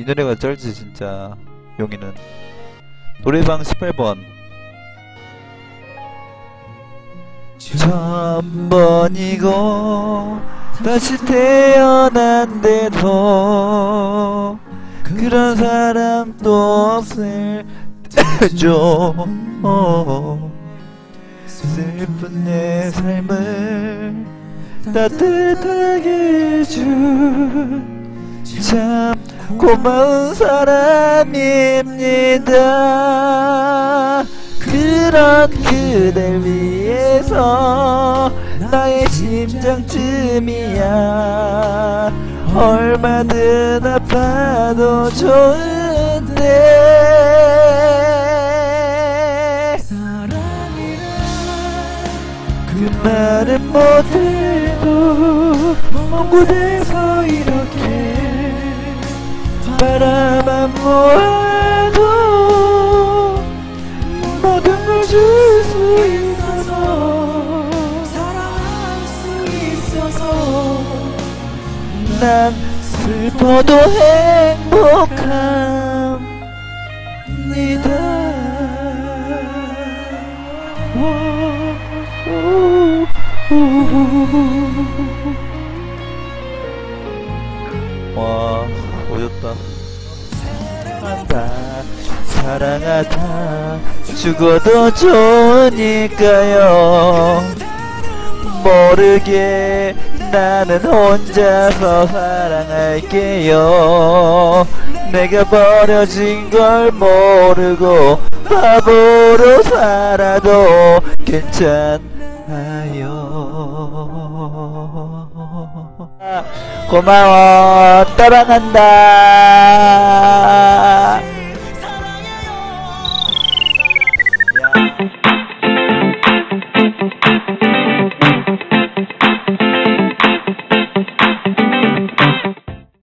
이 노래가 쩔지 진짜. 용이는 노래방 18번 3번이고 다시 태어난데도 그런 사람 또 없을 테죠. 슬픈 내 삶을 따뜻하게 해준 참 고마운 사람입니다. 그런 그댈 위해서 나의 심장쯤이야. 얼마든 아파도 좋은데 그 말은 못해도 먼 곳에서 이렇게 바라만 모아도 모든 걸 줄 수 있어서 사랑할 수 있어서 난 슬퍼도 행복합니다. 와 오졌다. 사랑하다 죽어도 좋으니까요. 모르게 나는 혼자서 사랑할게요. 내가 버려진 걸 모르고 바보로 살아도 괜찮아요. 고마워. 따라간다.